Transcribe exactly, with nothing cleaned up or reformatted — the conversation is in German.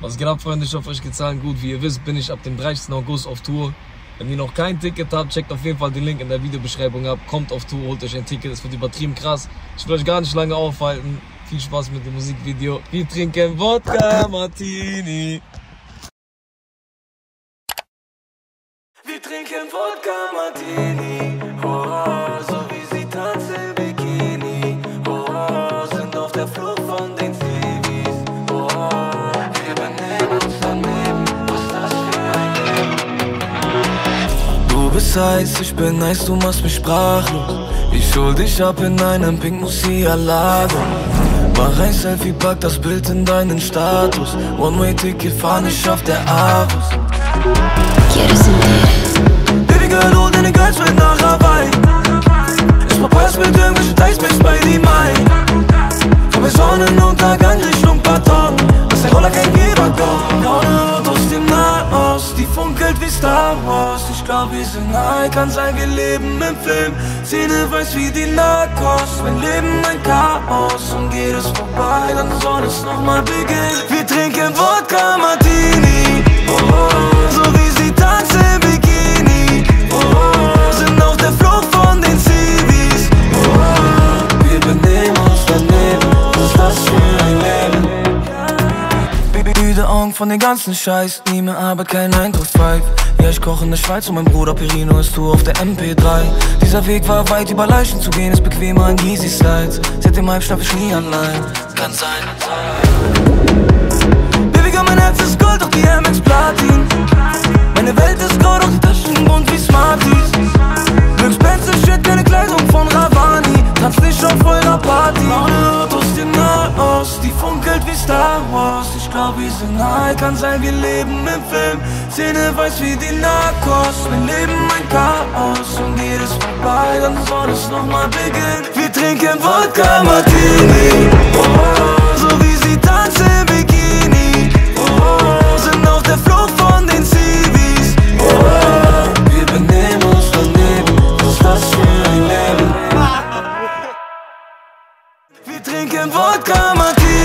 Was geht ab, Freunde? Ich hoffe, euch geht's allen gut. Wie ihr wisst, bin ich ab dem dreißigsten August auf Tour. Wenn ihr noch kein Ticket habt, checkt auf jeden Fall den Link in der Videobeschreibung ab. Kommt auf Tour, holt euch ein Ticket, es wird übertrieben krass. Ich will euch gar nicht lange aufhalten. Viel Spaß mit dem Musikvideo. Wir trinken Wodka Martini. Wir trinken Wodka Martini. Oh, so wie sie tanzen im Bikini. Oh, sind auf der Flucht von den heiß, ich bin heiß, du machst mich sprachlos. Ich hol dich ab in einem pinken Musialago. Mach ein Selfie, pack das Bild in deinen Status. One-Way-Ticket, fahr nicht auf der Avus. Baby girl, hol deine Girls mit nach Hawaii. Ich mach was mit irgendwelchen Dice-Mix bei die Mai. Komm bei Sonnenuntergang Richtung Baton. Dass der Roller kein Geber kommt. Laune aus dem Nahost, die funkelt wie Star Wars. Ich glaub, wir sind high, kann sein, wir leben im Film. Szene weiß wie die Narcos. Mein Leben ein Chaos und geht es vorbei, dann soll es nochmal beginnen. Wir trinken Wodka Martini, oh, oh, so wie sie tanzen im Bikini, oh, oh, sind auf der Flucht von den Zivis, oh, oh, wir benehmen uns daneben, was das für ein Leben. Müde Augen von den ganzen Scheiß, nie mehr Arbeit, kein nine to five. Ja, ich koch in der Schweiz und mein Bruder Perino ist Tour auf der M P drei. Dieser Weg war weit, über Leichen zu gehen, ist bequemer an Easy Slides. Seit dem Hype schlaf ich nie allein. Kann sein, Baby girl, mein Herz ist Gold, doch die M X Platin. Meine Welt ist Gold, doch die Taschen bunt wie Smarties. Glücksbands im Shit, keine Kleidung von Ravani. Tanz nicht auf eurer Party. Laune hört aus dem Nahost, die funkelt wie Star Wars. Ich glaub, wir sind high, kann sein, wir leben im Film. Szene weiß wie die Narcos, mein Leben ein Chaos. Und geht es vorbei, dann soll es nochmal beginnen. Wir trinken Wodka Martini, oh, oh, so wie sie tanzen im Bikini, oh, oh, sind auf der Flucht von den Zivis, oh, oh, wir benehmen uns daneben, was ist das für ein Leben? Wir trinken Wodka Martini.